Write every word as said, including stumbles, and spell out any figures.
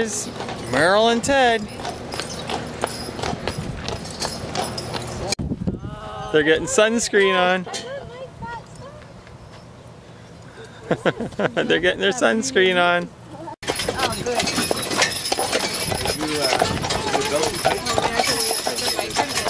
is Merle and Ted. They're getting sunscreen on. They're getting their sunscreen on. Oh, good.